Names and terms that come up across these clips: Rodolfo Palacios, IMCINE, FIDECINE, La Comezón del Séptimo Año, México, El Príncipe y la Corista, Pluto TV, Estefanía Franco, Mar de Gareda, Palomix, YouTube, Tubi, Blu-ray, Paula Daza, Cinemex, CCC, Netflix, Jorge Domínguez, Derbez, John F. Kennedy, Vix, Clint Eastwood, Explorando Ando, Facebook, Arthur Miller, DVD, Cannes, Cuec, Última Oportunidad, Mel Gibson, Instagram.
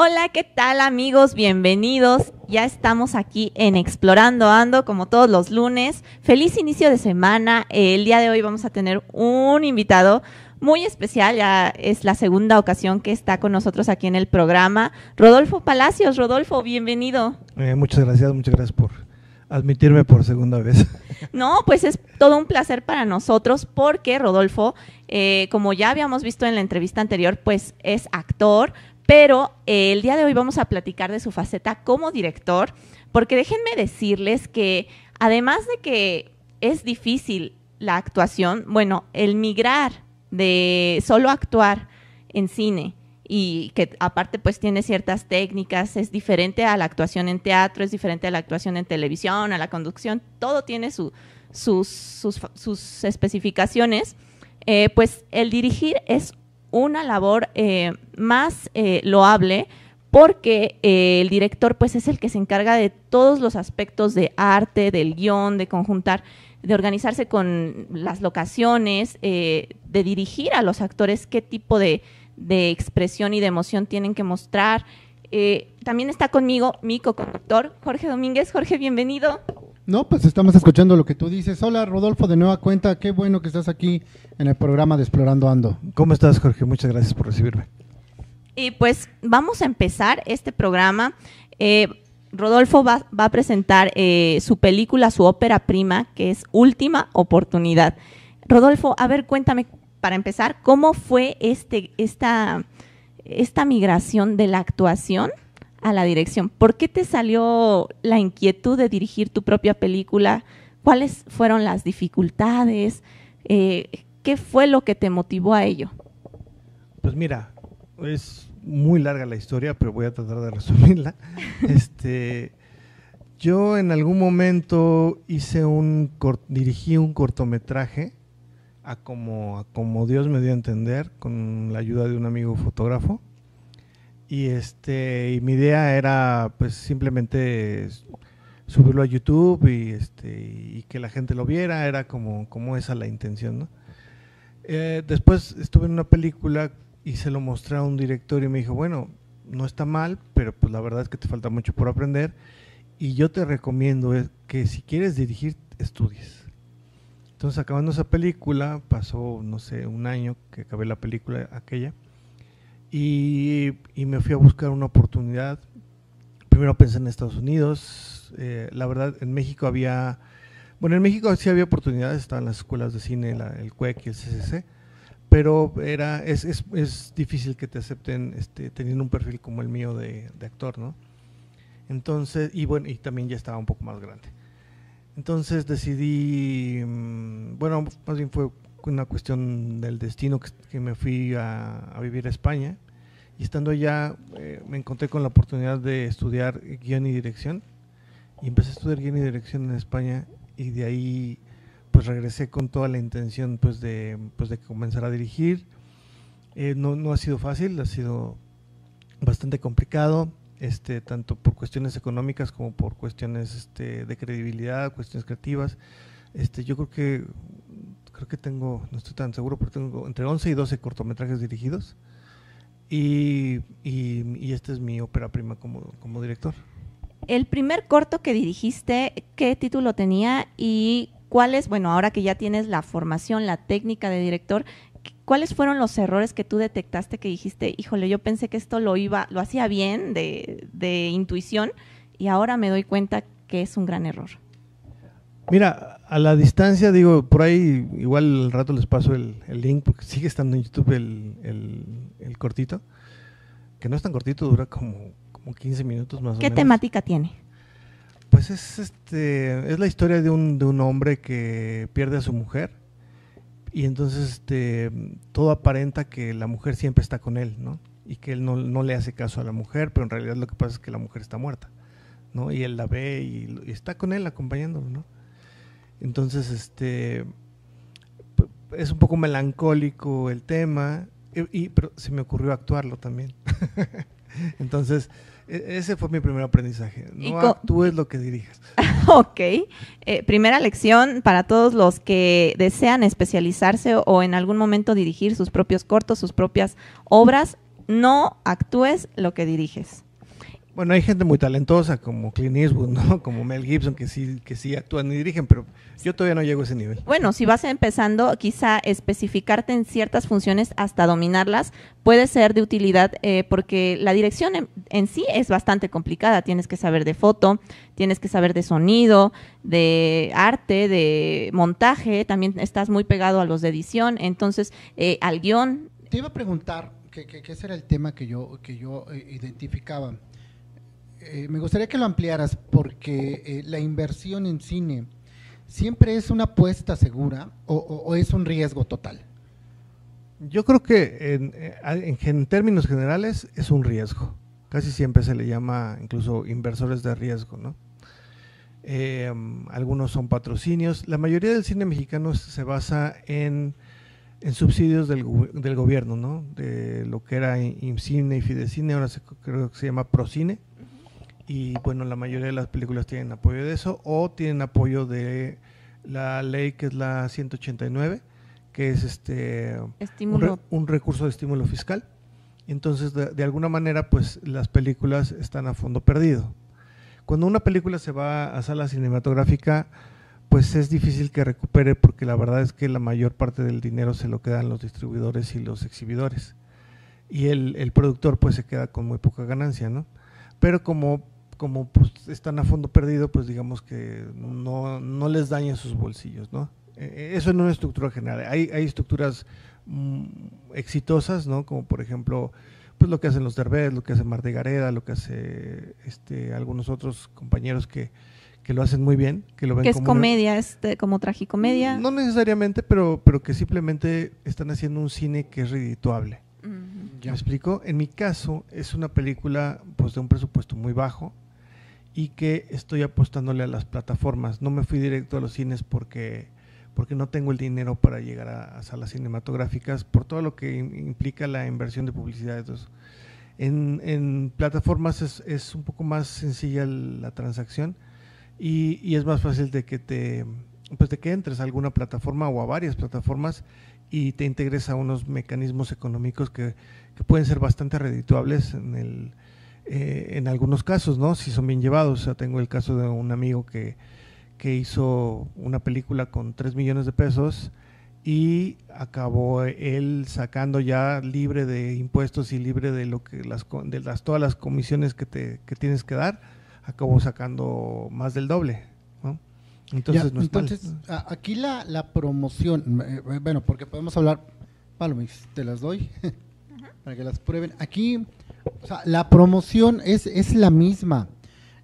Hola, ¿qué tal amigos? Bienvenidos. Ya estamos aquí en Explorando Ando, como todos los lunes. Feliz inicio de semana. El día de hoy vamos a tener un invitado muy especial. Ya es la segunda ocasión que está con nosotros aquí en el programa. Rodolfo Palacios. Rodolfo, bienvenido. Muchas gracias por admitirme por segunda vez. No, pues es todo un placer para nosotros porque Rodolfo, como ya habíamos visto en la entrevista anterior, pues es actor, pero el día de hoy vamos a platicar de su faceta como director, porque déjenme decirles que además de que es difícil la actuación, bueno, el migrar de solo actuar en cine y que aparte pues tiene ciertas técnicas, es diferente a la actuación en teatro, es diferente a la actuación en televisión, a la conducción, todo tiene sus especificaciones, pues el dirigir es una labor más loable porque el director pues es el que se encarga de todos los aspectos de arte, del guión, de conjuntar, de organizarse con las locaciones, de dirigir a los actores qué tipo de expresión y de emoción tienen que mostrar. También está conmigo mi co-conductor, Jorge Domínguez. Jorge, bienvenido. No, pues estamos escuchando lo que tú dices. Hola, Rodolfo, de nueva cuenta. Qué bueno que estás aquí en el programa de Explorando Ando. ¿Cómo estás, Jorge? Muchas gracias por recibirme. Y pues vamos a empezar este programa. Rodolfo va a presentar su película, su ópera prima, que es Última Oportunidad. Rodolfo, a ver, cuéntame, para empezar, ¿cómo fue esta migración de la actuación a la dirección? ¿Por qué te salió la inquietud de dirigir tu propia película? ¿Cuáles fueron las dificultades? ¿Qué fue lo que te motivó a ello? Pues mira, es muy larga la historia, pero voy a tratar de resumirla. Yo en algún momento dirigí un cortometraje a como Dios me dio a entender, con la ayuda de un amigo fotógrafo. Y mi idea era pues simplemente subirlo a YouTube y que la gente lo viera, era como esa la intención, ¿no? Después estuve en una película y se lo mostré a un director y me dijo, bueno, no está mal, pero pues la verdad es que te falta mucho por aprender y yo te recomiendo que si quieres dirigir, estudies. Entonces acabando esa película, pasó no sé, un año que acabé la película aquella, y me fui a buscar una oportunidad. Primero pensé en Estados Unidos, la verdad en México había, bueno, en México sí había oportunidades, estaban las escuelas de cine, el Cuec y el CCC, pero es difícil que te acepten teniendo un perfil como el mío de actor, ¿no? Entonces, y bueno, y también ya estaba un poco más grande. Entonces decidí, bueno, más bien fue una cuestión del destino que me fui a vivir a España y estando allá me encontré con la oportunidad de estudiar guión y dirección y empecé a estudiar guión y dirección en España y de ahí pues regresé con toda la intención pues de comenzar a dirigir. No ha sido fácil, ha sido bastante complicado, tanto por cuestiones económicas como por cuestiones de credibilidad, cuestiones creativas. Yo creo que tengo, no estoy tan seguro, pero tengo entre 11 y 12 cortometrajes dirigidos y esta es mi ópera prima como director. El primer corto que dirigiste, ¿qué título tenía y cuáles, bueno, ahora que ya tienes la formación, la técnica de director, cuáles fueron los errores que tú detectaste que dijiste, híjole, yo pensé que esto lo hacía bien de intuición y ahora me doy cuenta que es un gran error? Mira, a la distancia, digo, por ahí igual al rato les paso el link, porque sigue estando en YouTube el cortito, que no es tan cortito, dura como 15 minutos más o menos. ¿Qué temática tiene? Pues es la historia de un hombre que pierde a su mujer y entonces todo aparenta que la mujer siempre está con él, ¿no? Y que él no le hace caso a la mujer, pero en realidad lo que pasa es que la mujer está muerta, ¿no? Y él la ve y está con él acompañándolo, ¿no? Entonces, es un poco melancólico el tema, pero se me ocurrió actuarlo también. Entonces, ese fue mi primer aprendizaje. No actúes lo que dirijas. Ok. Primera lección para todos los que desean especializarse o en algún momento dirigir sus propios cortos, sus propias obras. no actúes lo que diriges. Bueno, hay gente muy talentosa como Clint Eastwood, ¿no? Como Mel Gibson, que sí actúan y dirigen, pero yo todavía no llego a ese nivel. Bueno, si vas empezando, quizá especificarte en ciertas funciones hasta dominarlas puede ser de utilidad, porque la dirección en sí es bastante complicada. Tienes que saber de foto, tienes que saber de sonido, de arte, de montaje, también estás muy pegado a los de edición, entonces al guión. Te iba a preguntar que ese era el tema que yo identificaba. Me gustaría que lo ampliaras porque la inversión en cine siempre es una apuesta segura o es un riesgo total. Yo creo que en términos generales es un riesgo. Casi siempre se le llama incluso inversores de riesgo, ¿no? Algunos son patrocinios. La mayoría del cine mexicano se basa en subsidios del gobierno, ¿no? De lo que era IMCINE y FIDECINE, ahora creo que se llama PROCINE. Y bueno, la mayoría de las películas tienen apoyo de eso o tienen apoyo de la ley que es la 189, que es un recurso de estímulo fiscal. Entonces, de alguna manera, pues las películas están a fondo perdido. Cuando una película se va a sala cinematográfica, pues es difícil que recupere porque la verdad es que la mayor parte del dinero se lo quedan los distribuidores y los exhibidores. Y el productor pues se queda con muy poca ganancia, ¿no? Pero como pues, están a fondo perdido, pues digamos que no les daña sus bolsillos, ¿no? Eso en una estructura general. Hay estructuras exitosas, ¿no? Como por ejemplo, pues lo que hacen los Derbez, lo que hace Mar de Gareda, lo que hace algunos otros compañeros que lo hacen muy bien, que lo ven como… Que es comedia, como tragicomedia. No necesariamente, pero que simplemente están haciendo un cine que es redituable. ¿Me explico? En mi caso es una película pues de un presupuesto muy bajo y que estoy apostándole a las plataformas. No me fui directo a los cines porque no tengo el dinero para llegar a salas cinematográficas por todo lo que implica la inversión de publicidad. Entonces, en plataformas es un poco más sencilla la transacción y es más fácil de que entres a alguna plataforma o a varias plataformas y te integres a unos mecanismos económicos que pueden ser bastante redituables en algunos casos, ¿no? Si son bien llevados. O sea, tengo el caso de un amigo que hizo una película con 3 millones de pesos y acabó él sacando ya libre de impuestos y libre de lo que todas las comisiones que tienes que dar, acabó sacando más del doble. Entonces, aquí la promoción, bueno, porque podemos hablar, Palomix, te las doy para que las prueben. Aquí, o sea, la promoción es la misma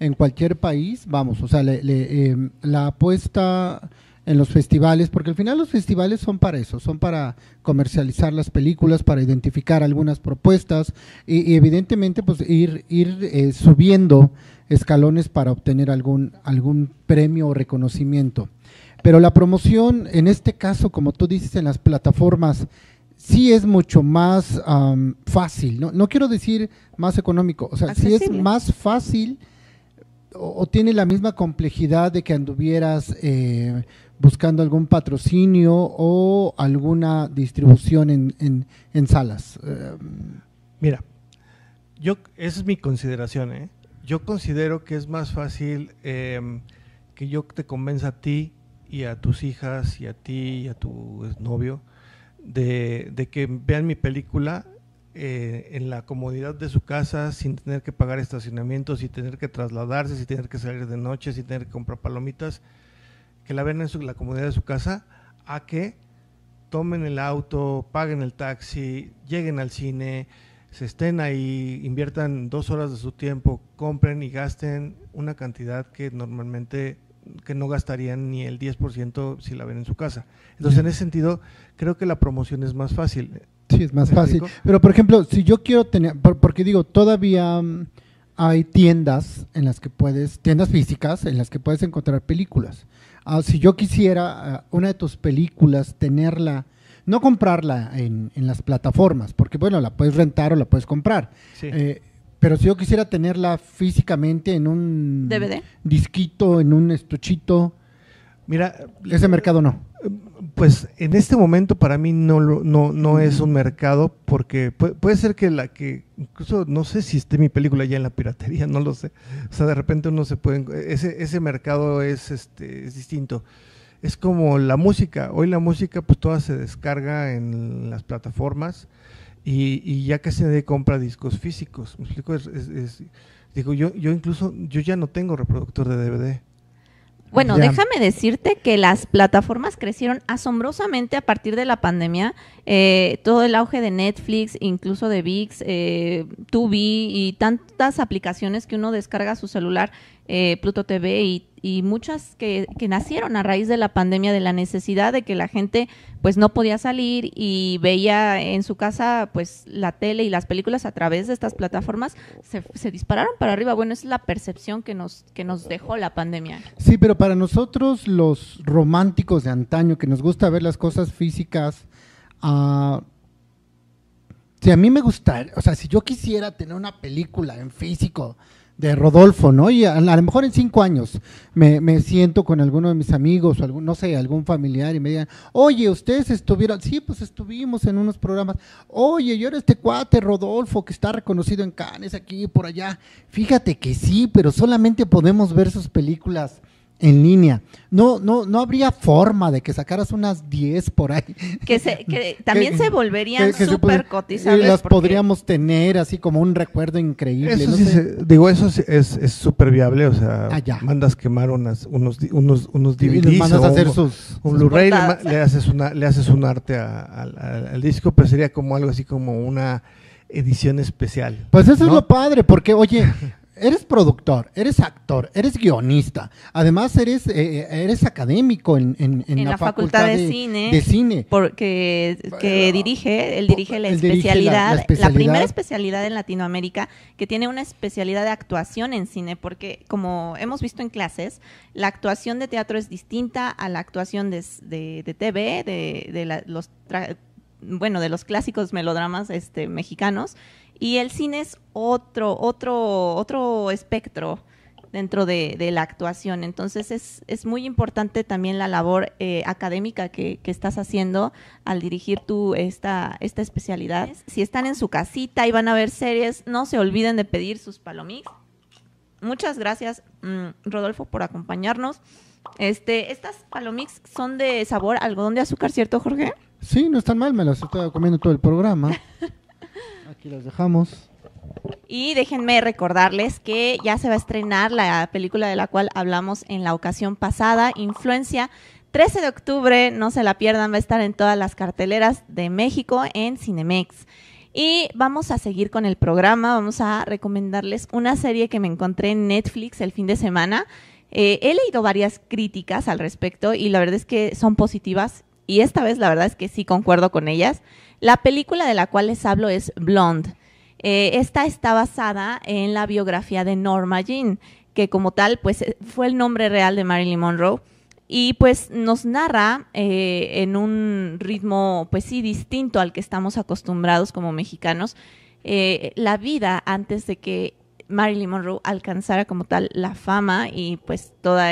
en cualquier país, vamos, o sea, la apuesta en los festivales, porque al final los festivales son para eso, son para comercializar las películas, para identificar algunas propuestas y evidentemente pues ir subiendo escalones para obtener algún premio o reconocimiento. Pero la promoción, en este caso, como tú dices, en las plataformas, sí es mucho más fácil, ¿no? No quiero decir más económico, o sea, sí es más fácil o tiene la misma complejidad de que anduvieras buscando algún patrocinio o alguna distribución en salas. Mira, esa es mi consideración, ¿eh? Yo considero que es más fácil que yo te convenza a ti y a tus hijas y a ti y a tu exnovio de que vean mi película en la comodidad de su casa, sin tener que pagar estacionamientos, sin tener que trasladarse, sin tener que salir de noche, sin tener que comprar palomitas, que la vean en la comodidad de su casa, a que tomen el auto, paguen el taxi, lleguen al cine… se estén ahí, inviertan 2 horas de su tiempo, compren y gasten una cantidad que normalmente no gastarían ni el 10% si la ven en su casa. Entonces, en ese sentido, creo que la promoción es más fácil. Sí, es más fácil. Pero, por ejemplo, si yo quiero tener… porque digo, todavía hay tiendas en las que tiendas físicas en las que puedes encontrar películas. Si yo quisiera una de tus películas tenerla… no comprarla en las plataformas, porque bueno, la puedes rentar o la puedes comprar. Sí. Pero si yo quisiera tenerla físicamente en un DVD, disquito, en un estuchito, mira, ese mercado no. pues en este momento para mí no es un mercado, porque puede ser que incluso no sé si esté mi película ya en la piratería, no lo sé. O sea, de repente uno se puede, ese mercado es distinto. Es como la música, hoy la música pues toda se descarga en las plataformas y ya casi nadie compra discos físicos. Me explico, digo, yo ya no tengo reproductor de DVD. Bueno, ya. Déjame decirte que las plataformas crecieron asombrosamente a partir de la pandemia. Todo el auge de Netflix, incluso de Vix, Tubi y tantas aplicaciones que uno descarga a su celular, Pluto TV y muchas que nacieron a raíz de la pandemia, de la necesidad de que la gente pues no podía salir y veía en su casa pues la tele y las películas a través de estas plataformas, se dispararon para arriba. Bueno, esa es la percepción que nos dejó la pandemia. Sí, pero para nosotros los románticos de antaño, que nos gusta ver las cosas físicas, si a mí me gustaría, o sea, si yo quisiera tener una película en físico de Rodolfo, ¿no? Y a lo mejor en 5 años me siento con alguno de mis amigos o algún, no sé, algún familiar y me digan, oye, ustedes estuvieron, sí, pues estuvimos en unos programas, oye, yo era este cuate Rodolfo que está reconocido en Cannes, aquí, por allá. Fíjate que sí, pero solamente podemos ver sus películas en línea. No habría forma de que sacaras unas 10 por ahí. Que también se volverían súper cotizables. Y las podríamos tener así como un recuerdo increíble. Eso no sí sé. Digo, eso sí es súper viable, o sea, mandas quemar unos DVDs. Y mandas a hacer un Blu-ray, le haces un arte al disco, pero sería como algo así como una edición especial. Pues eso, ¿no? Es lo padre, porque oye… Eres productor, eres actor, eres guionista, además eres académico en la facultad de Cine. Porque él dirige la primera especialidad en Latinoamérica, que tiene una especialidad de actuación en cine, porque como hemos visto en clases, la actuación de teatro es distinta a la actuación de TV, de los clásicos melodramas mexicanos. Y el cine es otro espectro dentro de la actuación. Entonces es muy importante también la labor académica que estás haciendo al dirigir tú esta especialidad. Si están en su casita y van a ver series, no se olviden de pedir sus Palomix. Muchas gracias, Rodolfo, por acompañarnos. Estas Palomix son de sabor algodón de azúcar, ¿cierto, Jorge? Sí, no están mal, me las estoy comiendo todo el programa. Aquí los dejamos. Y déjenme recordarles que ya se va a estrenar la película de la cual hablamos en la ocasión pasada, Influencia, 13 de octubre, no se la pierdan, va a estar en todas las carteleras de México en Cinemex. Y vamos a seguir con el programa, vamos a recomendarles una serie que me encontré en Netflix el fin de semana. He leído varias críticas al respecto y la verdad es que son positivas y esta vez la verdad es que sí concuerdo con ellas. La película de la cual les hablo es Blonde. Esta está basada en la biografía de Norma Jean, que como tal pues fue el nombre real de Marilyn Monroe, y pues nos narra en un ritmo pues sí distinto al que estamos acostumbrados como mexicanos, la vida antes de que Marilyn Monroe alcanzara como tal la fama y pues toda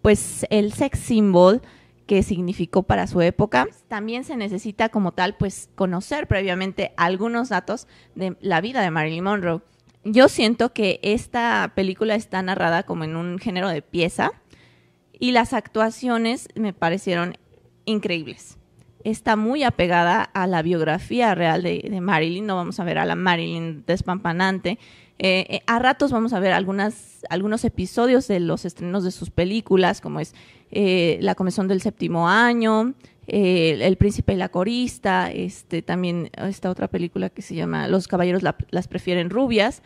pues el sex symbol que significó para su época. También se necesita como tal pues conocer previamente algunos datos de la vida de Marilyn Monroe. Yo siento que esta película está narrada como en un género de pieza y las actuaciones me parecieron increíbles. Está muy apegada a la biografía real de Marilyn, no vamos a ver a la Marilyn despampanante. A ratos vamos a ver algunos episodios de los estrenos de sus películas, como es La Comezón del Séptimo Año, El Príncipe y la Corista, también esta otra película que se llama Los Caballeros las Prefieren Rubias,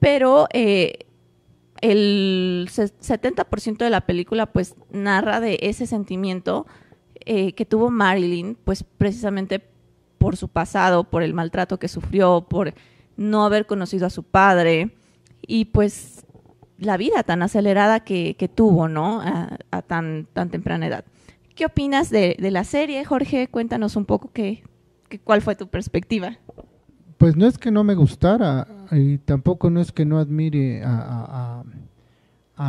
pero el 70% de la película pues narra de ese sentimiento que tuvo Marilyn, pues precisamente por su pasado, por el maltrato que sufrió, por no haber conocido a su padre y pues la vida tan acelerada que tuvo, ¿no? A tan temprana edad. ¿Qué opinas de la serie, Jorge? Cuéntanos un poco cuál fue tu perspectiva. Pues no es que no me gustara y tampoco no es que no admire a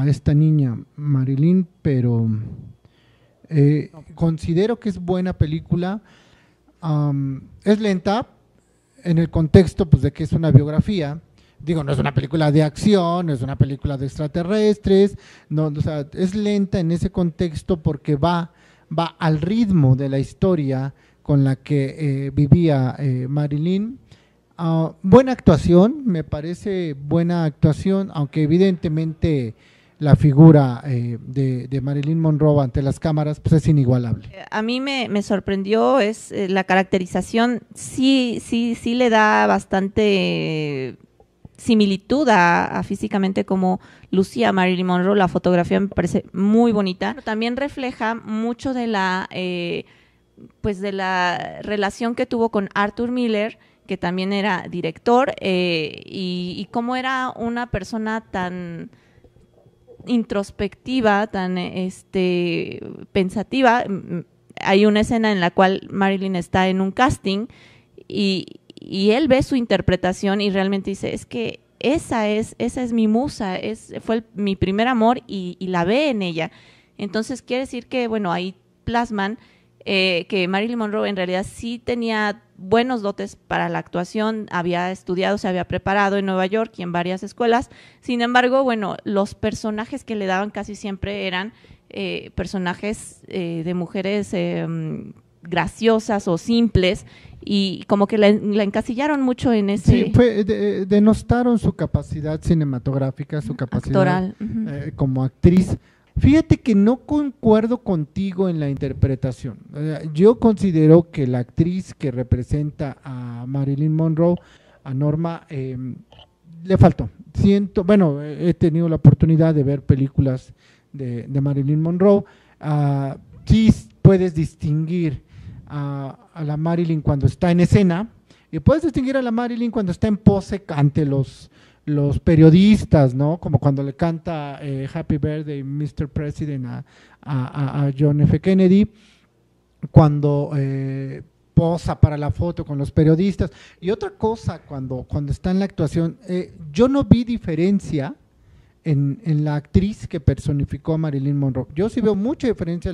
esta niña Marilyn, pero Considero que es buena película, es lenta en el contexto pues, de que es una biografía, digo, no es una película de acción, no es una película de extraterrestres, no, o sea, es lenta en ese contexto porque va al ritmo de la historia con la que vivía Marilyn. Buena actuación, me parece buena actuación, aunque evidentemente la figura de Marilyn Monroe ante las cámaras pues es inigualable. A mí me sorprendió es la caracterización, sí le da bastante similitud a físicamente como lucía Marilyn Monroe. La fotografía me parece muy bonita, pero también refleja mucho de la pues de la relación que tuvo con Arthur Miller, que también era director, y cómo era una persona tan introspectiva, tan pensativa. Hay una escena en la cual Marilyn está en un casting y él ve su interpretación y realmente dice, es que esa es mi musa, fue mi primer amor, y la ve en ella. Entonces quiere decir que, bueno, ahí plasman que Marilyn Monroe en realidad sí tenía buenos dotes para la actuación, había estudiado, se había preparado en Nueva York y en varias escuelas. Sin embargo, bueno, los personajes que le daban casi siempre eran personajes de mujeres graciosas o simples, y como que la encasillaron mucho en ese… Sí, denostaron su capacidad cinematográfica, su capacidad actoral. Como actriz. Fíjate que no concuerdo contigo en la interpretación. Yo considero que la actriz que representa a Marilyn Monroe, a Norma, le faltó. Bueno, he tenido la oportunidad de ver películas de Marilyn Monroe. Sí puedes distinguir a la Marilyn cuando está en escena, y puedes distinguir a la Marilyn cuando está en pose ante los periodistas, ¿no? Como cuando le canta Happy Birthday, Mr. President a John F. Kennedy, cuando posa para la foto con los periodistas. Y otra cosa, cuando está en la actuación, yo no vi diferencia en la actriz que personificó a Marilyn Monroe. Yo sí veo mucha diferencia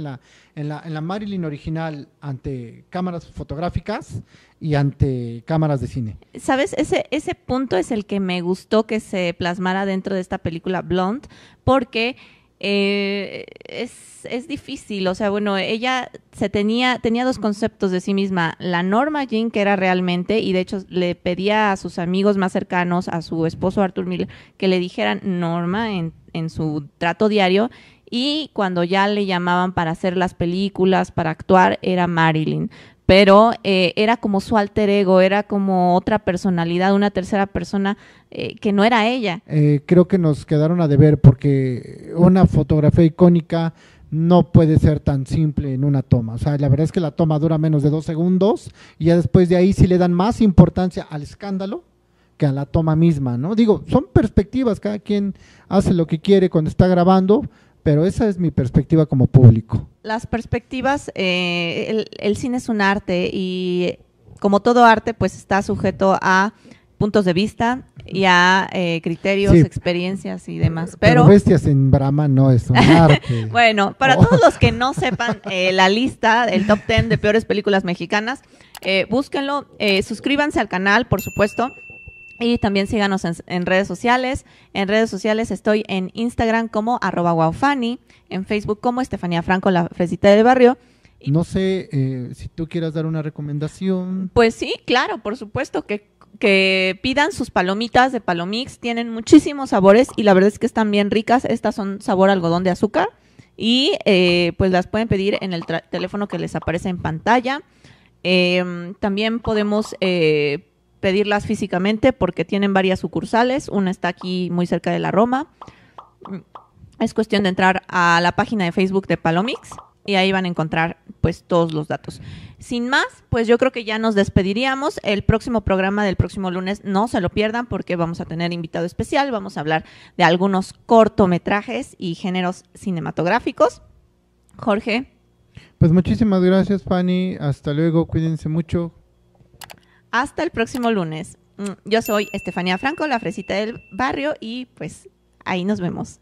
en la Marilyn original ante cámaras fotográficas y ante cámaras de cine. ¿Sabes? Ese punto es el que me gustó que se plasmara dentro de esta película Blonde, porque es difícil. O sea, bueno, ella tenía dos conceptos de sí misma: la Norma Jean que era realmente, y de hecho le pedía a sus amigos más cercanos, a su esposo Arthur Miller, que le dijeran Norma en su trato diario, y cuando ya le llamaban para hacer las películas, para actuar, era Marilyn. Pero era como su alter ego, era como otra personalidad, una tercera persona que no era ella. Creo que nos quedaron a deber, porque una fotografía icónica no puede ser tan simple en una toma. O sea, la verdad es que la toma dura menos de 2 segundos, y ya después de ahí sí le dan más importancia al escándalo que a la toma misma, ¿no? Digo, son perspectivas, cada quien hace lo que quiere cuando está grabando, pero esa es mi perspectiva como público. Las perspectivas, el cine es un arte, y como todo arte, pues está sujeto a puntos de vista y a criterios, sí, experiencias y demás. Pero Bestias en Brahma no es un arte. Bueno, para todos los que no sepan la lista, el top 10 de peores películas mexicanas, búsquenlo, suscríbanse al canal, por supuesto. Y también síganos en redes sociales. En redes sociales estoy en Instagram como @wowfani, en Facebook como Estefanía Franco, la fresita del barrio. Y no sé si tú quieras dar una recomendación. Pues sí, claro, por supuesto, que pidan sus palomitas de Palomix. Tienen muchísimos sabores y la verdad es que están bien ricas. Estas son sabor algodón de azúcar, y pues las pueden pedir en el teléfono que les aparece en pantalla. También podemos pedirlas físicamente, porque tienen varias sucursales. Una está aquí muy cerca de la Roma. Es cuestión de entrar a la página de Facebook de Palomix y ahí van a encontrar pues todos los datos. Sin más, pues yo creo que ya nos despediríamos. El próximo programa del próximo lunes no se lo pierdan, porque vamos a tener invitado especial. Vamos a hablar de algunos cortometrajes y géneros cinematográficos. Jorge. Pues muchísimas gracias, Fanny. Hasta luego. Cuídense mucho. Hasta el próximo lunes. Yo soy Estefanía Franco, la fresita del barrio, y pues ahí nos vemos.